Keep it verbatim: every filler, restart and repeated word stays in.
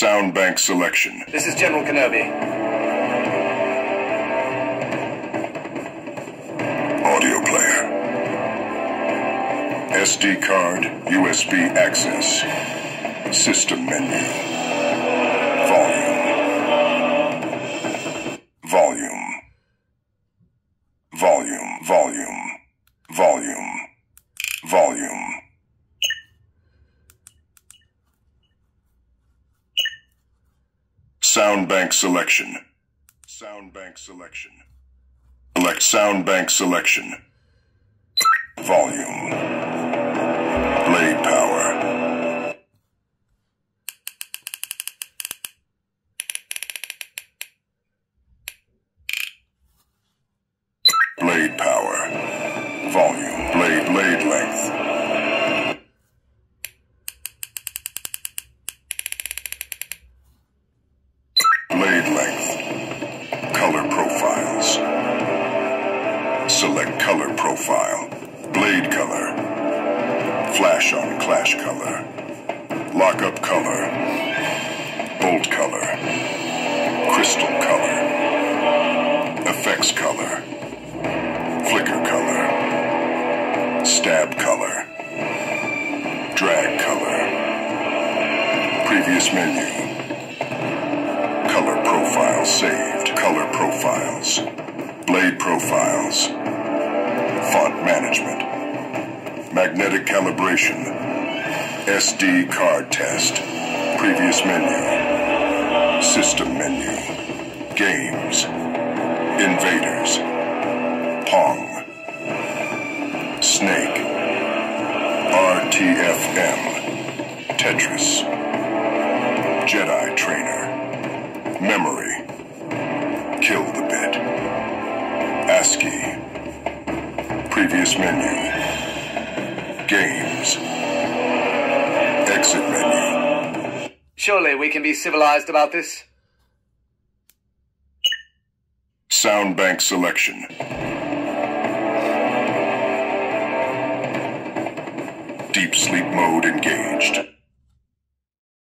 sound bank selection. This is General Kenobi. Audio player. S D card, U S B access. System menu. Volume. Volume. Volume, volume, volume, volume. Sound bank selection. Sound bank selection. Select sound bank selection. Volume. Play power. Blade power. Volume. Blade, blade length. Select color profile, blade color, flash on clash color, lock up color, bolt color, crystal color, effects color, flicker color, stab color, drag color, previous menu, color profile saved, color profiles, blade profiles. Font management, magnetic calibration, S D card test, previous menu, system menu, games, invaders, Pong, Snake, R T F M, Tetris, Jedi Trainer, memory, kill the bit, ASCII. Previous menu, games, exit menu. Surely we can be civilized about this. Sound bank selection. Deep sleep mode engaged.